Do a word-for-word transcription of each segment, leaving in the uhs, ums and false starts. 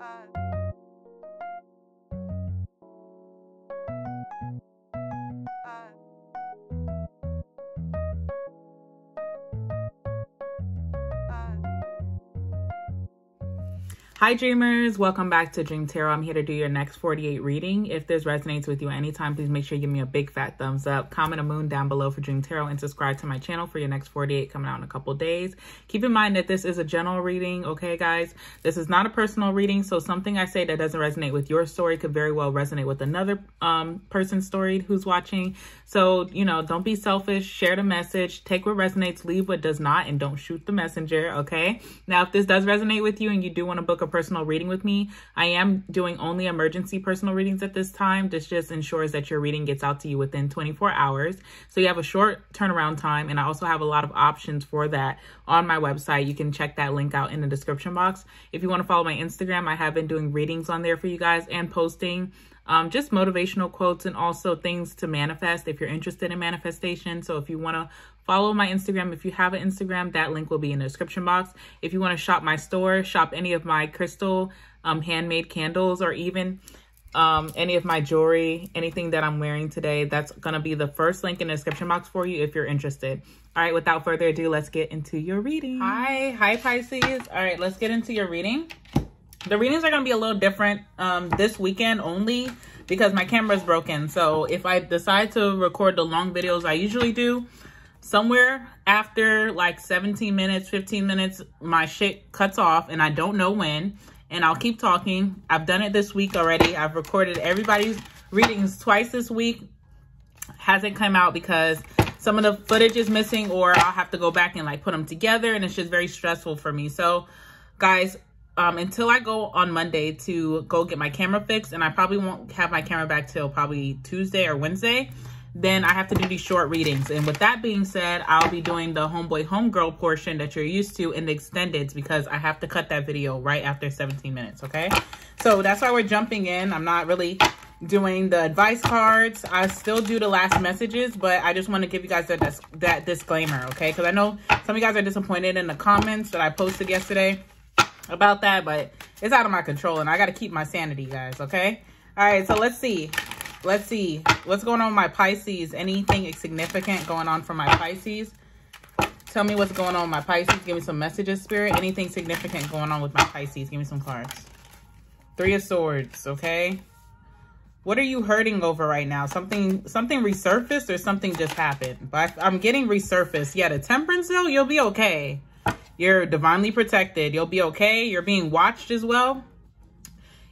Uh, uh, uh. Hi dreamers, welcome back to Dream Tarot. I'm here to do your next forty-eight reading. If this resonates with you anytime, please make sure you give me a big fat thumbs up, comment a moon down below for Dream Tarot, and subscribe to my channel for your next forty-eight coming out in a couple days. Keep in mind that this is a general reading, okay guys? This is not a personal reading, so something I say that doesn't resonate with your story could very well resonate with another um, person's story who's watching. So, you know, don't be selfish, share the message, take what resonates, leave what does not, and don't shoot the messenger, okay? Now, if this does resonate with you and you do want to book a personal reading with me, I am doing only emergency personal readings at this time. This just ensures that your reading gets out to you within twenty-four hours. So you have a short turnaround time, and I also have a lot of options for that on my website. You can check that link out in the description box. If you want to follow my Instagram, I have been doing readings on there for you guys and posting Um, just motivational quotes and also things to manifest if you're interested in manifestation. So if you want to follow my Instagram, if you have an Instagram, that link will be in the description box. If you want to shop my store, shop any of my crystal um, handmade candles, or even um, any of my jewelry, anything that I'm wearing today, that's going to be the first link in the description box for you if you're interested. All right, without further ado, let's get into your reading. Hi, hi Pisces. All right, let's get into your reading. The readings are going to be a little different um, this weekend only because my camera's broken. So if I decide to record the long videos I usually do, somewhere after like seventeen minutes, fifteen minutes, my shit cuts off and I don't know when. And I'll keep talking. I've done it this week already. I've recorded everybody's readings twice this week. Hasn't come out because some of the footage is missing, or I'll have to go back and like put them together. And it's just very stressful for me. So guys, Um, until I go on Monday to go get my camera fixed, and I probably won't have my camera back till probably Tuesday or Wednesday, then I have to do these short readings. And with that being said, I'll be doing the homeboy homegirl portion that you're used to in the extendeds because I have to cut that video right after seventeen minutes, okay? So that's why we're jumping in. I'm not really doing the advice cards. I still do the last messages, but I just want to give you guys that, that, that disclaimer, okay? Because I know some of you guys are disappointed in the comments that I posted yesterday about that, but it's out of my control and I got to keep my sanity, guys, okay? All right, so let's see. Let's see. What's going on with my Pisces? Anything significant going on for my Pisces? Tell me what's going on with my Pisces. Give me some messages, Spirit. Anything significant going on with my Pisces? Give me some cards. Three of Swords, okay? What are you hurting over right now? Something something resurfaced or something just happened? But I'm getting resurfaced. Yeah, the Temperance though, you'll be okay. You're divinely protected. You'll be okay. You're being watched as well.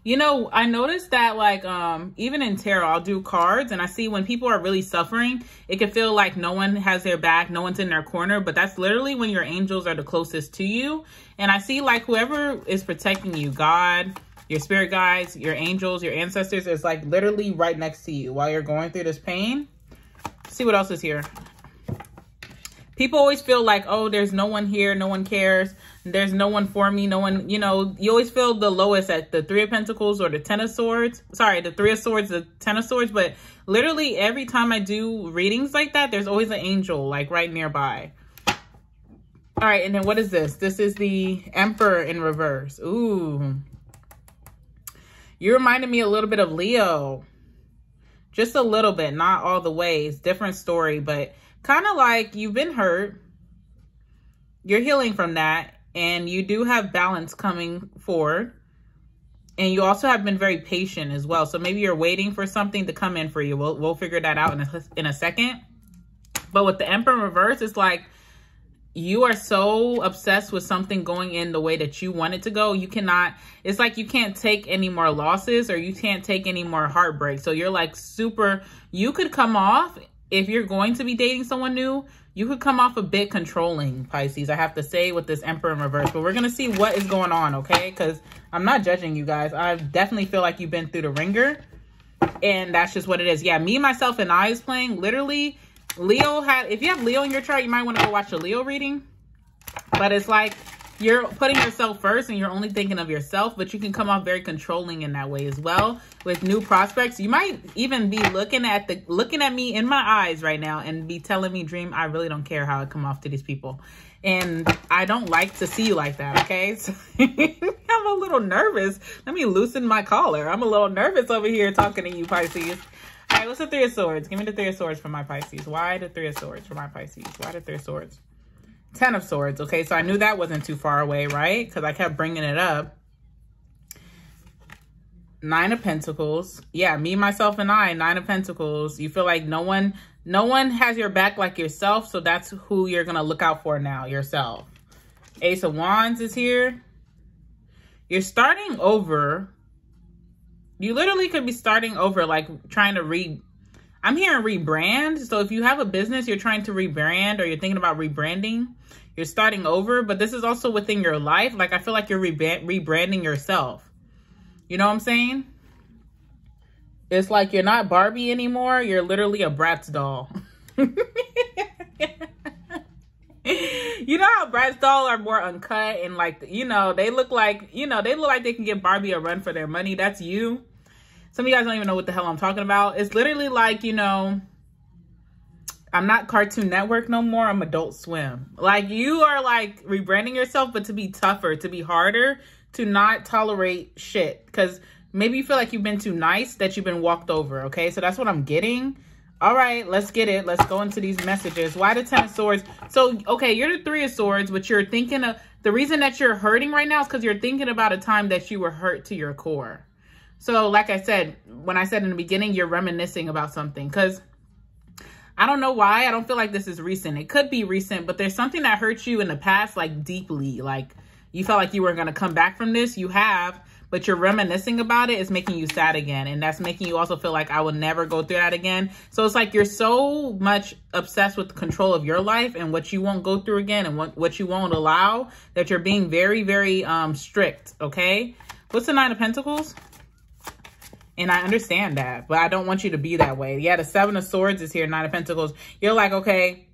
You know, I noticed that like um, even in tarot, I'll do cards and I see when people are really suffering, it can feel like no one has their back, no one's in their corner, but that's literally when your angels are the closest to you. And I see like whoever is protecting you, God, your spirit guides, your angels, your ancestors, is like literally right next to you while you're going through this pain. Let's see what else is here. People always feel like, oh, there's no one here, no one cares, there's no one for me, no one, you know, you always feel the lowest at the Three of Pentacles or the Ten of Swords. Sorry, the Three of Swords, the Ten of Swords, but literally every time I do readings like that, there's always an angel, like, right nearby. All right, and then what is this? This is the Emperor in reverse. Ooh. You reminded me a little bit of Leo. Just a little bit, not all the way. It's a different story, but kind of like you've been hurt, you're healing from that, and you do have balance coming forward, and you also have been very patient as well. So maybe you're waiting for something to come in for you. We'll, we'll figure that out in a, in a second. But with the Emperor in reverse, it's like you are so obsessed with something going in the way that you want it to go. You cannot, it's like you can't take any more losses or you can't take any more heartbreak. So you're like super, you could come off, if you're going to be dating someone new, you could come off a bit controlling, Pisces. I have to say, with this Emperor in reverse. But we're going to see what is going on, okay? Because I'm not judging you guys. I definitely feel like you've been through the ringer. And that's just what it is. Yeah, me, myself, and I is playing. Literally, Leo had... If you have Leo in your chart, you might want to go watch a Leo reading. But it's like you're putting yourself first and you're only thinking of yourself, but you can come off very controlling in that way as well. With new prospects, you might even be looking at the looking at me in my eyes right now and be telling me, Dream, I really don't care how I come off to these people, and I don't like to see you like that, okay? So I'm a little nervous. Let me loosen my collar. I'm a little nervous over here talking to you, Pisces. All right, what's the Three of Swords? Give me the Three of Swords for my Pisces. Why the Three of Swords for my Pisces? Why the Three of Swords? Ten of Swords. Okay, so I knew that wasn't too far away, right? Because I kept bringing it up. Nine of Pentacles. Yeah, me, myself, and I. Nine of Pentacles. You feel like no one, no one has your back like yourself, so that's who you're gonna look out for now, yourself. Ace of Wands is here. You're starting over. You literally could be starting over, like trying to re... I'm hearing rebrand. So if you have a business, you're trying to rebrand or you're thinking about rebranding, you're starting over. But this is also within your life. Like, I feel like you're rebranding yourself. You know what I'm saying? It's like you're not Barbie anymore. You're literally a Bratz doll. You know how Bratz dolls are more uncut and like, you know, they look like, you know, they look like they can give Barbie a run for their money. That's you. Some of you guys don't even know what the hell I'm talking about. It's literally like, you know, I'm not Cartoon Network no more. I'm Adult Swim. Like, you are like rebranding yourself, but to be tougher, to be harder, to not tolerate shit. Because maybe you feel like you've been too nice, that you've been walked over. Okay, so that's what I'm getting. All right, let's get it. Let's go into these messages. Why the Ten of Swords? So, okay, you're the Three of Swords, but you're thinking of... The reason that you're hurting right now is because you're thinking about a time that you were hurt to your core. So, like I said, when I said in the beginning, you're reminiscing about something. Because I don't know why. I don't feel like this is recent. It could be recent, but there's something that hurt you in the past, like, deeply. Like, you felt like you weren't going to come back from this. You have... But you're reminiscing about it is making you sad again. And that's making you also feel like I will never go through that again. So it's like you're so much obsessed with control of your life and what you won't go through again and what, what you won't allow that you're being very, very um, strict. Okay. What's the Nine of Pentacles? And I understand that, but I don't want you to be that way. Yeah. The Seven of Swords is here. Nine of Pentacles. You're like, okay.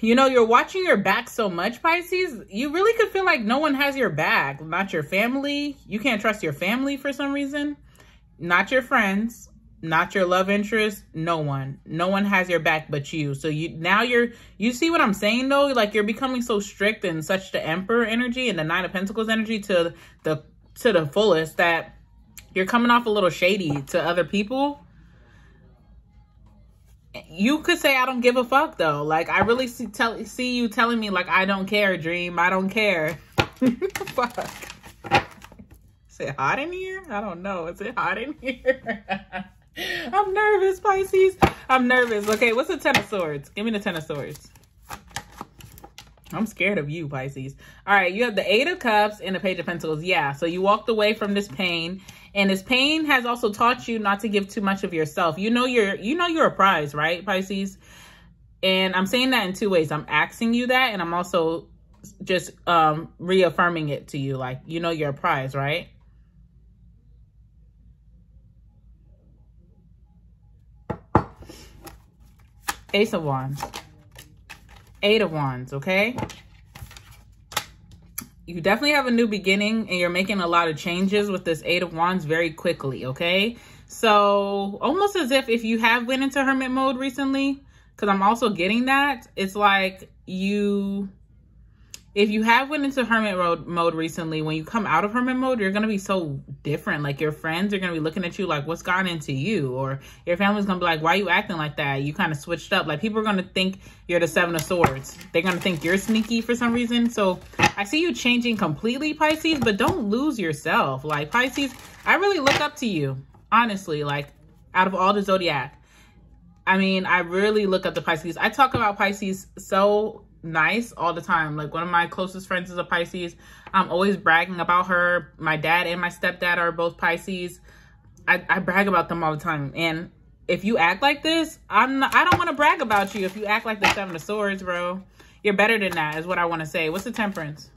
You know, you're watching your back so much, Pisces. You really could feel like no one has your back. Not your family. You can't trust your family for some reason. Not your friends. Not your love interest. No one. No one has your back but you. So you now you're, you see what I'm saying though? Like, you're becoming so strict and such the Emperor energy and the Nine of Pentacles energy to the, to the fullest that you're coming off a little shady to other people. You could say, I don't give a fuck, though. Like, I really see, tell, see you telling me, like, I don't care, Dream. I don't care. Fuck. Is it hot in here? I don't know. Is it hot in here? I'm nervous, Pisces. I'm nervous. Okay, what's the Ten of Swords? Give me the Ten of Swords. I'm scared of you, Pisces. All right, you have the Eight of Cups and the Page of Pentacles. Yeah, so you walked away from this pain. And this pain has also taught you not to give too much of yourself. You know you're, you know you're a prize, right, Pisces? And I'm saying that in two ways. I'm asking you that, and I'm also just um, reaffirming it to you. Like, you know you're a prize, right? Ace of Wands. Eight of Wands, okay? You definitely have a new beginning and you're making a lot of changes with this Eight of Wands very quickly, okay? So almost as if if you have went into hermit mode recently, because I'm also getting that, it's like you, if you have went into hermit mode recently, when you come out of hermit mode, you're going to be so different. Like, your friends are going to be looking at you like, what's gone into you? Or your family's going to be like, why are you acting like that? You kind of switched up. Like, people are going to think you're the Seven of Swords. They're going to think you're sneaky for some reason. So I see you changing completely, Pisces, but don't lose yourself. Like, Pisces, I really look up to you, honestly, like, out of all the Zodiac. I mean, I really look up to Pisces. I talk about Pisces so nice all the time. Like, one of my closest friends is a Pisces. I'm always bragging about her. My dad and my stepdad are both Pisces. I, I brag about them all the time. And if you act like this, I'm not, I don't want to brag about you. If you act like the Seven of Swords, bro, you're better than that is what I want to say. What's the Temperance?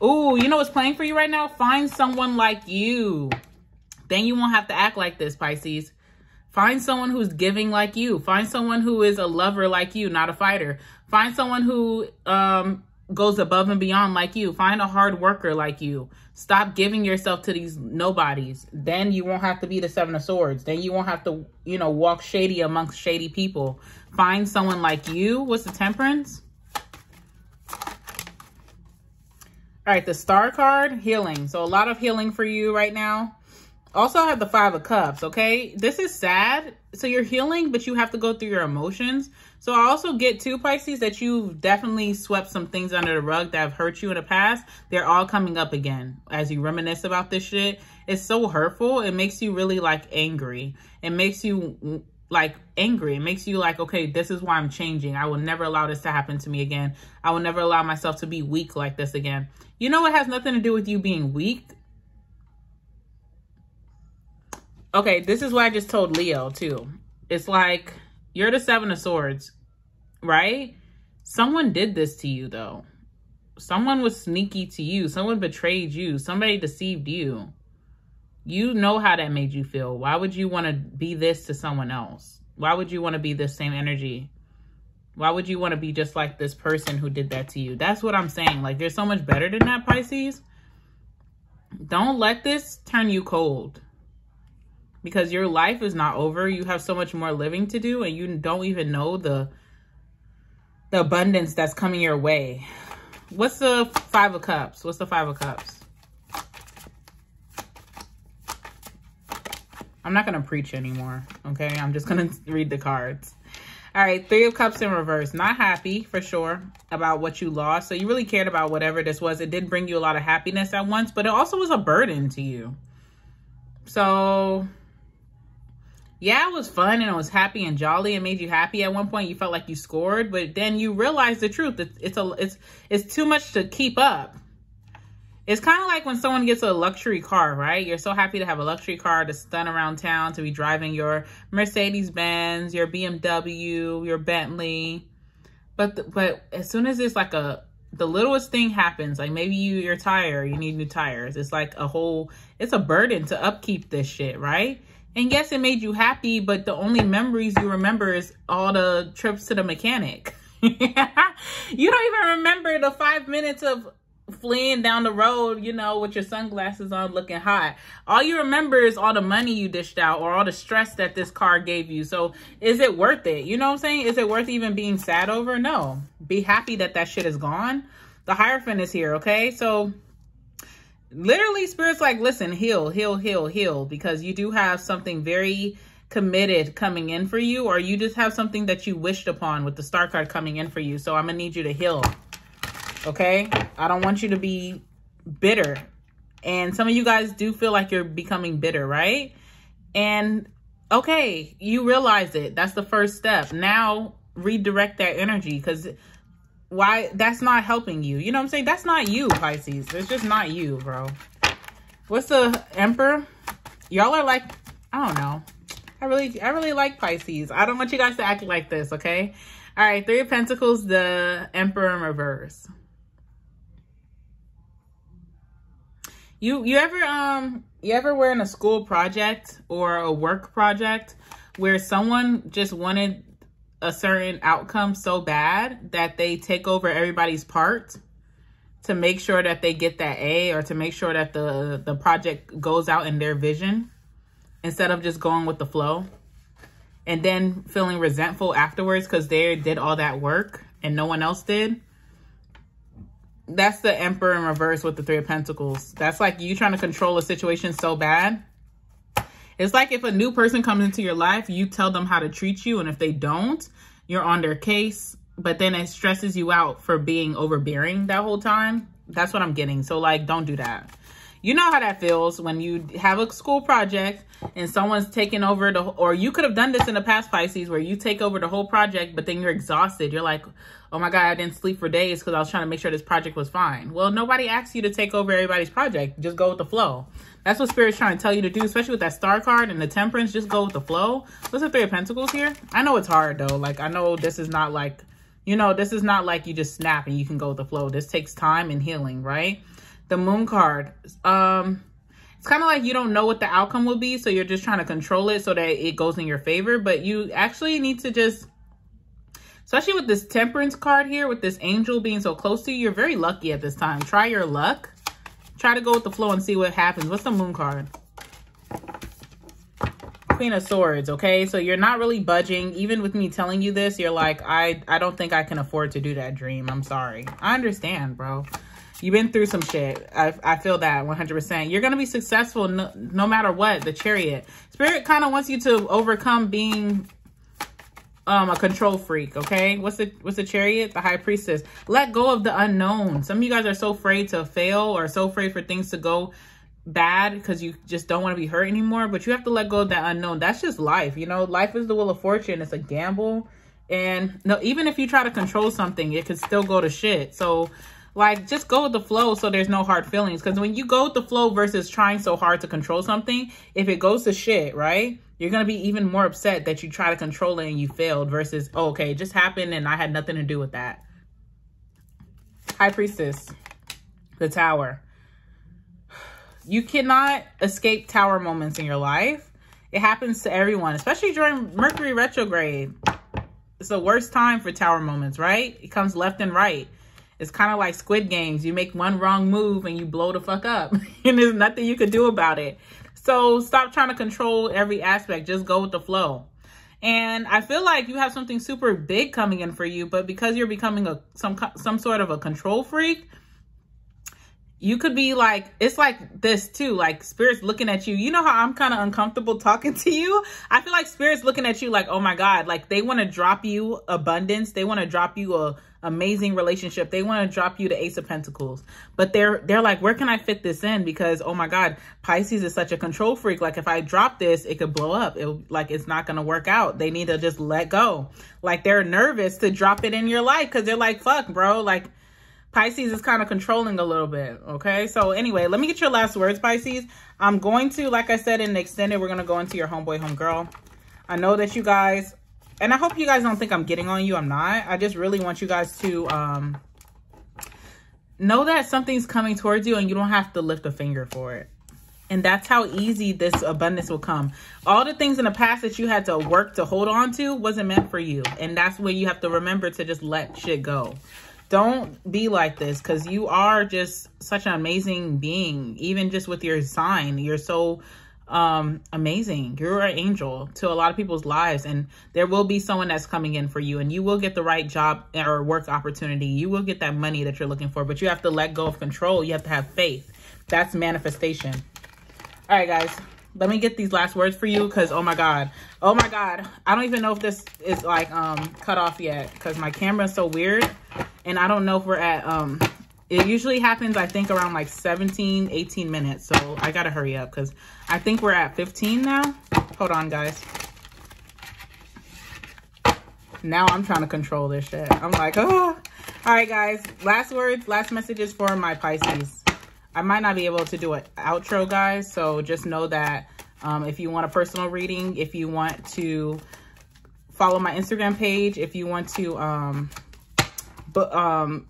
Ooh, you know what's playing for you right now? Find someone like you. Then you won't have to act like this, Pisces. Find someone who's giving like you. Find someone who is a lover like you, not a fighter. Find someone who um, goes above and beyond like you. Find a hard worker like you. Stop giving yourself to these nobodies. Then you won't have to be the Seven of Swords. Then you won't have to, you know, walk shady amongst shady people. Find someone like you. What's the Temperance? All right, the Star card, healing. So a lot of healing for you right now. Also, I have the Five of Cups, okay? This is sad. So you're healing, but you have to go through your emotions. So I also get too, Pisces, that you've definitely swept some things under the rug that have hurt you in the past. They're all coming up again as you reminisce about this shit. It's so hurtful. It makes you really, like, angry. It makes you, like, angry. It makes you like, okay, this is why I'm changing. I will never allow this to happen to me again. I will never allow myself to be weak like this again. You know, it has nothing to do with you being weak. Okay, this is what I just told Leo, too. It's like, you're the Seven of Swords, right? Someone did this to you, though. Someone was sneaky to you. Someone betrayed you. Somebody deceived you. You know how that made you feel. Why would you want to be this to someone else? Why would you want to be this same energy? Why would you want to be just like this person who did that to you? That's what I'm saying. Like, there's so much better than that, Pisces. Don't let this turn you cold. Because your life is not over. You have so much more living to do. And you don't even know the, the abundance that's coming your way. What's the Five of Cups? What's the Five of Cups? I'm not going to preach anymore. Okay? I'm just going to read the cards. All right. Three of Cups in reverse. Not happy, for sure, about what you lost. So you really cared about whatever this was. It did bring you a lot of happiness at once. But it also was a burden to you. So... yeah, it was fun and it was happy and jolly and made you happy. At one point, you felt like you scored, but then you realized the truth. It's, it's, a, it's, it's too much to keep up. It's kind of like when someone gets a luxury car, right? You're so happy to have a luxury car to stun around town, to be driving your Mercedes-Benz, your B M W, your Bentley. But the, but as soon as it's like a, the littlest thing happens, like maybe you, your tire, you need new tires. It's like a whole, it's a burden to upkeep this shit, right? And yes, it made you happy, but the only memories you remember is all the trips to the mechanic. You don't even remember the five minutes of fleeing down the road, you know, with your sunglasses on looking hot. All you remember is all the money you dished out or all the stress that this car gave you. So is it worth it? You know what I'm saying? Is it worth even being sad over? No. Be happy that that shit is gone. The Hierophant is here, okay? So... literally, Spirit's like, listen, heal, heal, heal, heal, because you do have something very committed coming in for you, or you just have something that you wished upon with the Star card coming in for you. So I'm gonna need you to heal, okay? I don't want you to be bitter. And some of you guys do feel like you're becoming bitter, right? And okay, you realize it. That's the first step. Now redirect that energy, because why? That's not helping you. You know what I'm saying? That's not you, Pisces. It's just not you, bro. What's the Emperor? Y'all are like, I don't know. I really, I really like Pisces. I don't want you guys to act like this, okay? All right, Three of Pentacles, the Emperor in reverse. You, you ever, um, you ever were in a school project or a work project where someone just wanted a certain outcome so bad that they take over everybody's part to make sure that they get that A, or to make sure that the, the project goes out in their vision instead of just going with the flow, and then feeling resentful afterwards because they did all that work and no one else did? That's the Emperor in reverse with the Three of Pentacles. That's like you trying to control a situation so bad. It's like if a new person comes into your life, you tell them how to treat you. And if they don't, you're on their case. But then it stresses you out for being overbearing that whole time. That's what I'm getting. So, like, don't do that. You know how that feels when you have a school project and someone's taking over the, or you could have done this in the past, Pisces, where you take over the whole project, but then you're exhausted. You're like, oh my God, I didn't sleep for days because I was trying to make sure this project was fine. Well, nobody asked you to take over everybody's project. Just go with the flow. That's what Spirit's trying to tell you to do, especially with that Star card and the Temperance. Just go with the flow. What's the Three of Pentacles here? I know it's hard, though. Like, I know this is not like, you know, this is not like you just snap and you can go with the flow. This takes time and healing, right? The Moon card, um, it's kind of like you don't know what the outcome will be, so you're just trying to control it so that it goes in your favor. But you actually need to just, especially with this Temperance card here, with this angel being so close to you, you're very lucky at this time. Try your luck. Try to go with the flow and see what happens. What's the Moon card? Queen of Swords, okay? So you're not really budging. Even with me telling you this, you're like, I, I don't think I can afford to do that, Dream. I'm sorry. I understand, bro. You've been through some shit. I, I feel that one hundred percent. You're going to be successful no, no matter what. The Chariot. Spirit kind of wants you to overcome being um, a control freak, okay? What's the, what's the Chariot? The High Priestess. Let go of the unknown. Some of you guys are so afraid to fail or so afraid for things to go bad because you just don't want to be hurt anymore. But you have to let go of that unknown. That's just life, you know? Life is the wheel of fortune. It's a gamble. And no, even if you try to control something, it could still go to shit. So... like, just go with the flow so there's no hard feelings. Because when you go with the flow versus trying so hard to control something, if it goes to shit, right, you're going to be even more upset that you try to control it and you failed versus, oh, okay, it just happened and I had nothing to do with that. High Priestess, the Tower. You cannot escape Tower moments in your life. It happens to everyone, especially during Mercury retrograde. It's the worst time for Tower moments, right? It comes left and right. It's kind of like Squid Games. You make one wrong move and you blow the fuck up. And there's nothing you could do about it. So stop trying to control every aspect. Just go with the flow. And I feel like you have something super big coming in for you. But because you're becoming a some some sort of a control freak, you could be like, it's like this too. Like Spirit's looking at you. You know how I'm kind of uncomfortable talking to you? I feel like Spirit's looking at you like, oh my God. Like they want to drop you abundance. They want to drop you a... amazing relationship. They want to drop you the Ace of Pentacles, but they're they're like, where can I fit this in? Because oh my God, Pisces is such a control freak. Like if I drop this, it could blow up. It like it's not gonna work out. They need to just let go. Like they're nervous to drop it in your life because they're like, fuck, bro. Like Pisces is kind of controlling a little bit. Okay, so anyway, let me get your last words, Pisces. I'm going to, like I said in the extended, we're gonna go into your homeboy, homegirl. I know that you guys. And I hope you guys don't think I'm getting on you. I'm not. I just really want you guys to um, know that something's coming towards you and you don't have to lift a finger for it. And that's how easy this abundance will come. All the things in the past that you had to work to hold on to wasn't meant for you. And that's where you have to remember to just let shit go. Don't be like this because you are just such an amazing being. Even just with your sign, you're so... um amazing. You're an angel to a lot of people's lives, and there will be someone that's coming in for you, and you will get the right job or work opportunity. You will get that money that you're looking for, but you have to let go of control. You have to have faith. That's manifestation. All right, guys, let me get these last words for you because oh my God, oh my God, I don't even know if this is like um cut off yet because my camera is so weird, and I don't know if we're at um it usually happens, I think, around like seventeen, eighteen minutes. So I got to hurry up because I think we're at fifteen now. Hold on, guys. Now I'm trying to control this shit. I'm like, oh. All right, guys. Last words, last messages for my Pisces. I might not be able to do an outro, guys. So just know that um, if you want a personal reading, if you want to follow my Instagram page, if you want to... Um, But, um,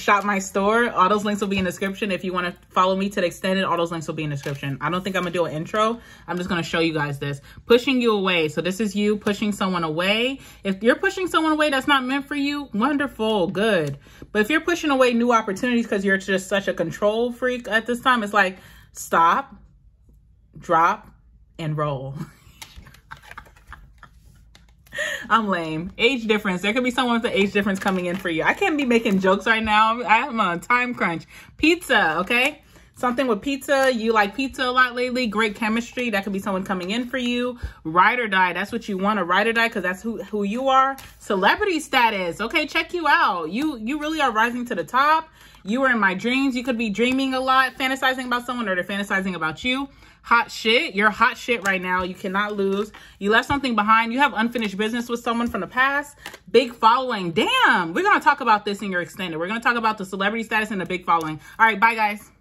shop my store. All those links will be in the description. If you want to follow me to the extended, all those links will be in the description. I don't think I'm going to do an intro. I'm just going to show you guys this. Pushing you away. So this is you pushing someone away. If you're pushing someone away that's not meant for you, wonderful, good. But if you're pushing away new opportunities because you're just such a control freak at this time, it's like stop, drop, and roll. I'm lame. Age difference. There could be someone with an age difference coming in for you. I can't be making jokes right now. I'm on time crunch. Pizza, okay? Something with pizza. You like pizza a lot lately. Great chemistry. That could be someone coming in for you. Ride or die. That's what you want. A ride or die because that's who, who you are. Celebrity status. Okay, check you out. You, you really are rising to the top. You are in my dreams. You could be dreaming a lot, fantasizing about someone, or they're fantasizing about you. Hot shit. You're hot shit right now. You cannot lose. You left something behind. You have unfinished business with someone from the past. Big following. Damn. We're going to talk about this in your extended. We're going to talk about the celebrity status and the big following. All right. Bye, guys.